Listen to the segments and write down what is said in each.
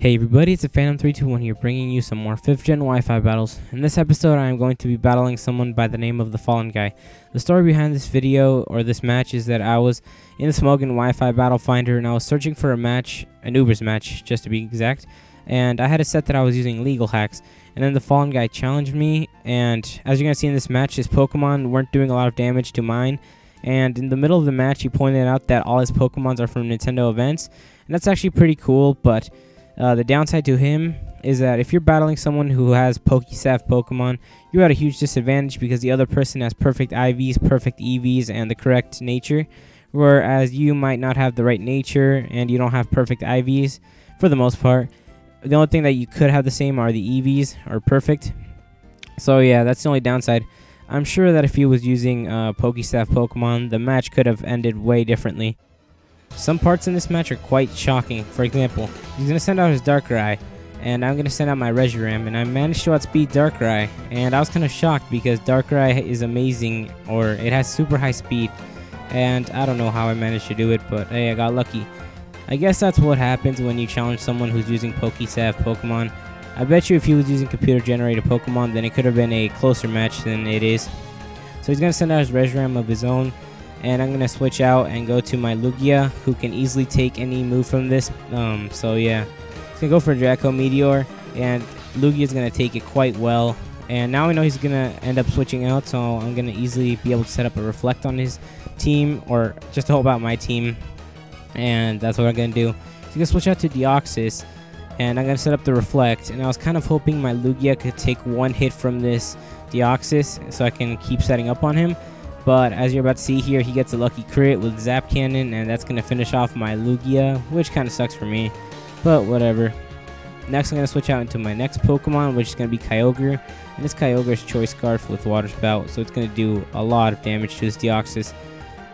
Hey everybody, it's Phantom321 here, bringing you some more 5th gen Wi-Fi battles. In this episode I am going to be battling someone by the name of the Fallen Guy. The story behind this video, or this match, is that I was in the Smogon Wi-Fi battle finder and I was searching for a match, an Uber's match just to be exact, and I had a set that I was using legal hacks, and then the Fallen Guy challenged me, and as you're gonna see in this match, his Pokemon weren't doing a lot of damage to mine. And in the middle of the match he pointed out that all his Pokemons are from Nintendo events, and that's actually pretty cool, but the downside to him is that if you're battling someone who has PokéSav Pokemon, you're at a huge disadvantage because the other person has perfect IVs, perfect EVs, and the correct nature, whereas you might not have the right nature and you don't have perfect IVs for the most part. The only thing that you could have the same are the EVs, or perfect. So yeah, that's the only downside. I'm sure that if he was using PokéSav Pokemon, the match could have ended way differently. Some parts in this match are quite shocking. For example, he's going to send out his Darkrai, and I'm going to send out my Reshiram, and I managed to outspeed Darkrai, and I was kind of shocked because Darkrai is amazing, or it has super high speed, and I don't know how I managed to do it, but hey, I got lucky. I guess that's what happens when you challenge someone who's using PokéSav Pokemon. I bet you if he was using computer-generated Pokemon, then it could have been a closer match than it is. So he's going to send out his Reshiram of his own, and I'm going to switch out and go to my Lugia, who can easily take any move from this. So yeah, he's going to go for a Draco Meteor, and Lugia's going to take it quite well. And now I know he's going to end up switching out, so I'm going to easily be able to set up a Reflect on his team, or just to help out my team. And that's what I'm going to do. He's going to switch out to Deoxys, and I'm going to set up the Reflect. And I was kind of hoping my Lugia could take one hit from this Deoxys so I can keep setting up on him. But as you're about to see here, he gets a lucky crit with Zap Cannon, and that's going to finish off my Lugia, which kind of sucks for me, but whatever. Next, I'm going to switch out into my next Pokemon, which is going to be Kyogre, and this Kyogre's Choice Scarf with Water Spout, so it's going to do a lot of damage to his Deoxys.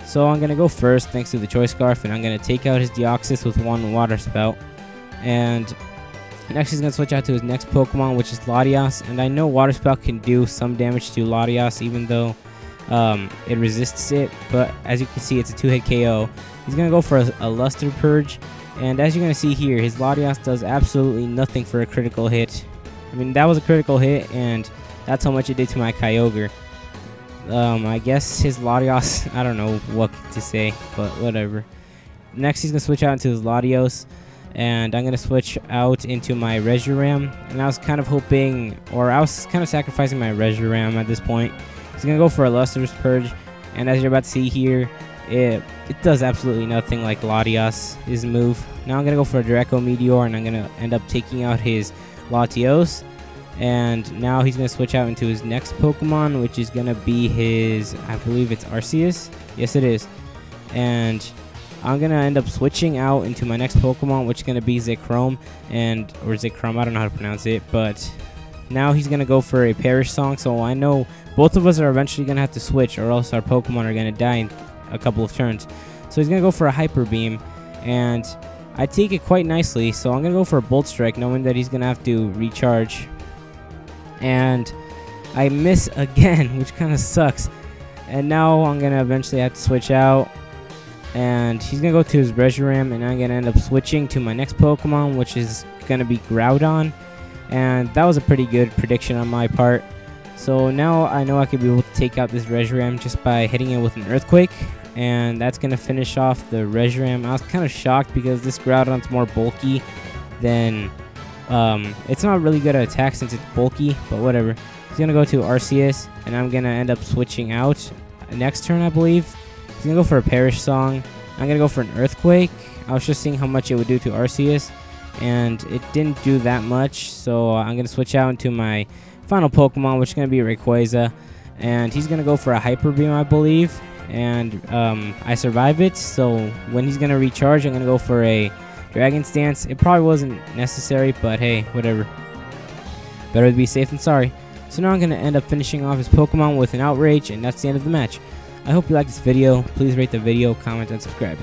So I'm going to go first, thanks to the Choice Scarf, and I'm going to take out his Deoxys with one Water Spout. And next, he's going to switch out to his next Pokemon, which is Latias, and I know Water Spout can do some damage to Latias, even though it resists it, but as you can see, it's a two-hit KO. He's gonna go for a Luster Purge, and as you're gonna see here, his Latias does absolutely nothing for a critical hit. I mean, that was a critical hit, and that's how much it did to my Kyogre. I guess his Latias, I don't know what to say, but whatever. Next, he's gonna switch out into his Latios, and I'm gonna switch out into my Reshiram, and I was kind of hoping, or I was kind of sacrificing my Reshiram at this point. He's going to go for a Luster's Purge, and as you're about to see here, it does absolutely nothing like Latias, his move. Now I'm going to go for a Draco Meteor, and I'm going to end up taking out his Latios. And now he's going to switch out into his next Pokemon, which is going to be his, I believe it's Arceus? Yes, it is. And I'm going to end up switching out into my next Pokemon, which is going to be Zekrom, or Zekrom, I don't know how to pronounce it, but now he's going to go for a Parish Song, so I know both of us are eventually going to have to switch, or else our Pokemon are going to die in a couple of turns. So he's going to go for a Hyper Beam, and I take it quite nicely, so I'm going to go for a Bolt Strike, knowing that he's going to have to recharge. And I miss again, which kind of sucks. And now I'm going to eventually have to switch out, and he's going to go to his Reshiram, and I'm going to end up switching to my next Pokemon, which is going to be Groudon. And that was a pretty good prediction on my part. So now I know I could be able to take out this Reshiram just by hitting it with an Earthquake. And that's going to finish off the Reshiram. I was kind of shocked because this Groudon's more bulky than... it's not really good at attack since it's bulky, but whatever. He's going to go to Arceus, and I'm going to end up switching out next turn, I believe. He's going to go for a Parish Song. I'm going to go for an Earthquake. I was just seeing how much it would do to Arceus, and it didn't do that much, so I'm going to switch out into my final Pokemon, which is going to be Rayquaza, and he's going to go for a Hyper Beam, I believe, and I survive it, so when he's going to recharge, I'm going to go for a Dragon's Dance. It probably wasn't necessary, but hey, whatever. Better to be safe than sorry. So now I'm going to end up finishing off his Pokemon with an Outrage, and that's the end of the match. I hope you liked this video. Please rate the video, comment, and subscribe.